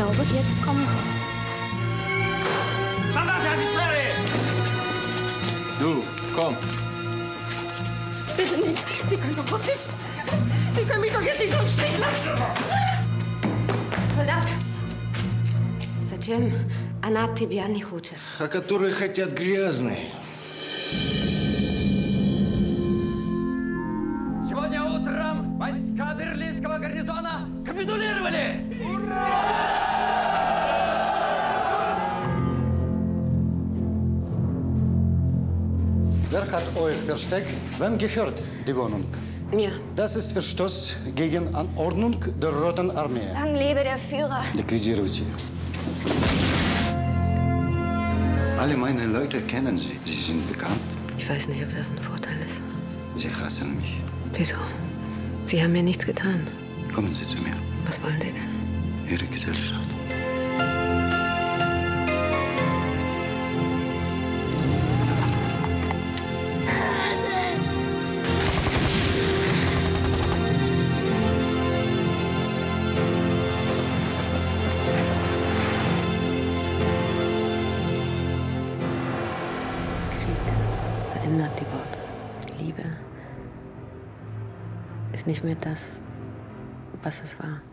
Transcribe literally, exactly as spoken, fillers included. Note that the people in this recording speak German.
glaube, jetzt kommen sie. Du, komm. Bitte nicht. Sie können doch Russisch. Sie können mich doch jetzt nicht so im Stich lassen. Was soll das? Зачем она тебя не хочет? А которые хотят грязные. Сегодня утром войска берлинского гарнизона капитулировали. Ура! Wer hat euch versteckt? Wem gehört die Wohnung? Mir. Das ist Verstoß gegen Anordnung der Roten Armee. Lang lebe der Führer. Liquidiert sie. Alle meine Leute kennen sie. Sie sind bekannt. Ich weiß nicht, ob das ein Vorteil ist. Sie hassen mich. Wieso? Sie haben mir nichts getan. Kommen Sie zu mir. Was wollen Sie denn? Ihre Gesellschaft. Verändert die Worte. Liebe ist nicht mehr das, was es war.